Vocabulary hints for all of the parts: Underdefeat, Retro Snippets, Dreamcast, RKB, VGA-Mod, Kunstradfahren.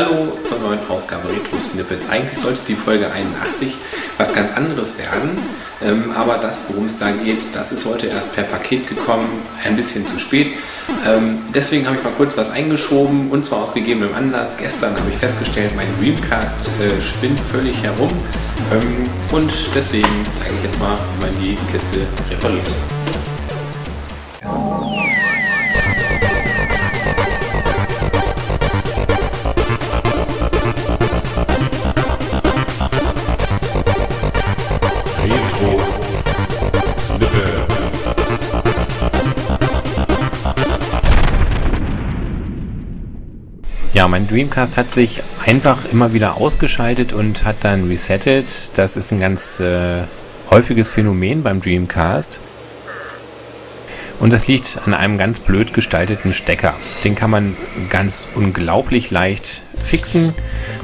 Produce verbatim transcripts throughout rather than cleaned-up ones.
Hallo zur neuen Ausgabe Retro Snippets. Eigentlich sollte die Folge einundachtzig was ganz anderes werden, ähm, aber das, worum es da geht, das ist heute erst per Paket gekommen, ein bisschen zu spät. Ähm, deswegen habe ich mal kurz was eingeschoben, und zwar aus gegebenem Anlass. Gestern habe ich festgestellt, mein Dreamcast äh, spinnt völlig herum, ähm, und deswegen zeige ich jetzt mal, wie man die Kiste repariert. Ja, mein Dreamcast hat sich einfach immer wieder ausgeschaltet und hat dann resettet. Das ist ein ganz äh, häufiges Phänomen beim Dreamcast. Und das liegt an einem ganz blöd gestalteten Stecker. Den kann man ganz unglaublich leicht fixen,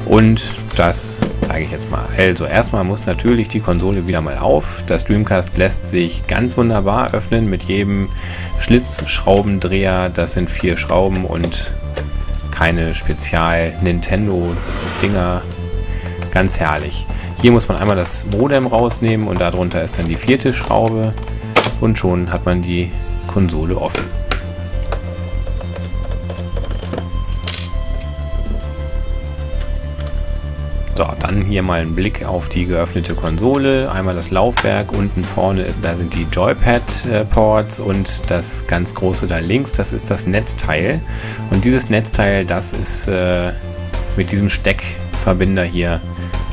und das zeige ich jetzt mal. Also erstmal muss natürlich die Konsole wieder mal auf. Das Dreamcast lässt sich ganz wunderbar öffnen mit jedem Schlitzschraubendreher. Das sind vier Schrauben und keine Spezial-Nintendo-Dinger. Ganz herrlich. Hier muss man einmal das Modem rausnehmen, und darunter ist dann die vierte Schraube, und schon hat man die Konsole offen. So, dann hier mal ein Blick auf die geöffnete Konsole. Einmal das Laufwerk, unten vorne, da sind die Joypad-Ports, und das ganz große da links, das ist das Netzteil. Und dieses Netzteil, das ist äh, mit diesem Steckverbinder hier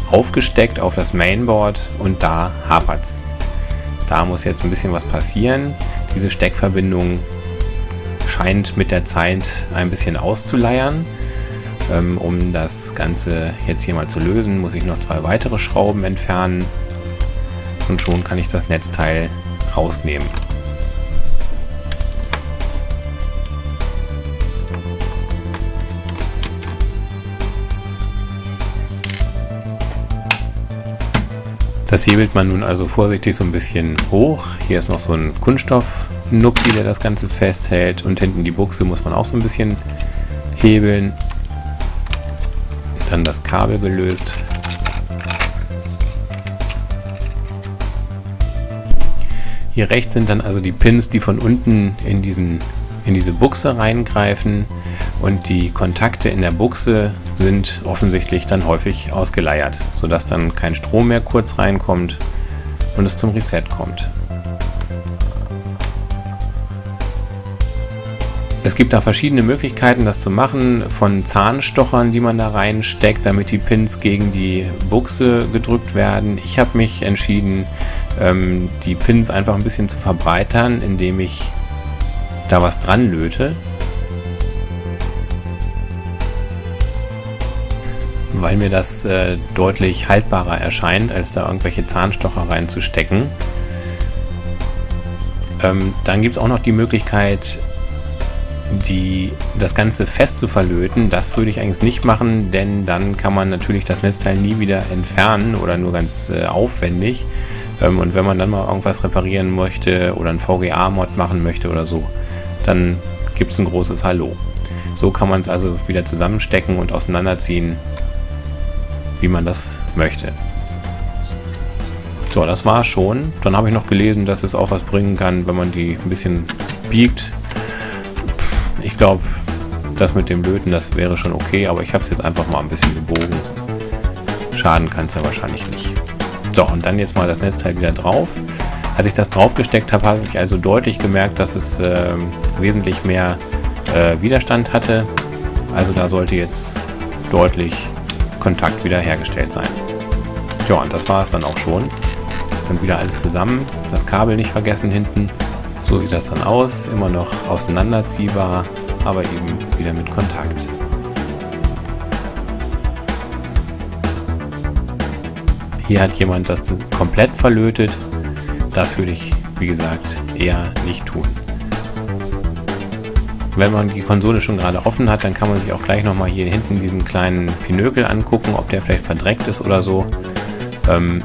aufgesteckt auf das Mainboard, und da hapert's. Da muss jetzt ein bisschen was passieren. Diese Steckverbindung scheint mit der Zeit ein bisschen auszuleiern. Um das Ganze jetzt hier mal zu lösen, muss ich noch zwei weitere Schrauben entfernen, und schon kann ich das Netzteil rausnehmen. Das hebelt man nun also vorsichtig so ein bisschen hoch. Hier ist noch so ein Kunststoff-Nupsi, der das Ganze festhält, und hinten die Buchse muss man auch so ein bisschen hebeln. Dann das Kabel gelöst. Hier rechts sind dann also die Pins, die von unten in, diesen, in diese Buchse reingreifen, und die Kontakte in der Buchse sind offensichtlich dann häufig ausgeleiert, sodass dann kein Strom mehr kurz reinkommt und es zum Reset kommt. Es gibt da verschiedene Möglichkeiten, das zu machen, von Zahnstochern, die man da reinsteckt, damit die Pins gegen die Buchse gedrückt werden. Ich habe mich entschieden, die Pins einfach ein bisschen zu verbreitern, indem ich da was dran löte, weil mir das deutlich haltbarer erscheint, als da irgendwelche Zahnstocher reinzustecken. Dann gibt es auch noch die Möglichkeit, Die, das Ganze fest zu verlöten. Das würde ich eigentlich nicht machen, denn dann kann man natürlich das Netzteil nie wieder entfernen oder nur ganz äh, aufwendig. Ähm, und wenn man dann mal irgendwas reparieren möchte oder einen V G A-Mod machen möchte oder so, dann gibt es ein großes Hallo. So kann man es also wieder zusammenstecken und auseinanderziehen, wie man das möchte. So, das war schon. Dann habe ich noch gelesen, dass es auch was bringen kann, wenn man die ein bisschen biegt. Ich glaube, das mit dem Löten, das wäre schon okay, aber ich habe es jetzt einfach mal ein bisschen gebogen. Schaden kann es ja wahrscheinlich nicht. So, und dann jetzt mal das Netzteil wieder drauf. Als ich das draufgesteckt habe, habe ich also deutlich gemerkt, dass es äh, wesentlich mehr äh, Widerstand hatte. Also da sollte jetzt deutlich Kontakt wieder hergestellt sein. Ja, und das war es dann auch schon. Dann wieder alles zusammen, das Kabel nicht vergessen hinten. So sieht das dann aus, immer noch auseinanderziehbar, aber eben wieder mit Kontakt. Hier hat jemand das komplett verlötet. Das würde ich, wie gesagt, eher nicht tun. Wenn man die Konsole schon gerade offen hat, dann kann man sich auch gleich nochmal hier hinten diesen kleinen Pinökel angucken, ob der vielleicht verdreckt ist oder so. Ähm,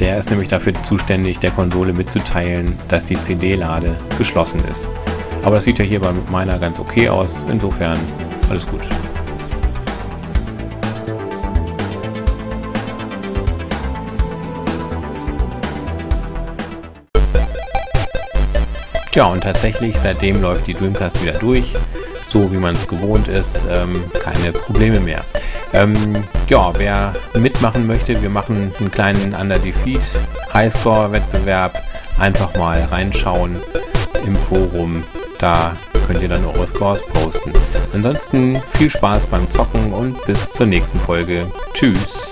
Der ist nämlich dafür zuständig, der Konsole mitzuteilen, dass die C D-Lade geschlossen ist. Aber das sieht ja hier bei meiner ganz okay aus, insofern Alles gut. Tja, und tatsächlich, seitdem läuft die Dreamcast wieder durch, so wie man es gewohnt ist, ähm, keine Probleme mehr. Ähm, ja, wer mitmachen möchte, wir machen einen kleinen Underdefeat Highscore-Wettbewerb. Einfach mal reinschauen im Forum, da könnt ihr dann eure Scores posten. Ansonsten viel Spaß beim Zocken und bis zur nächsten Folge. Tschüss!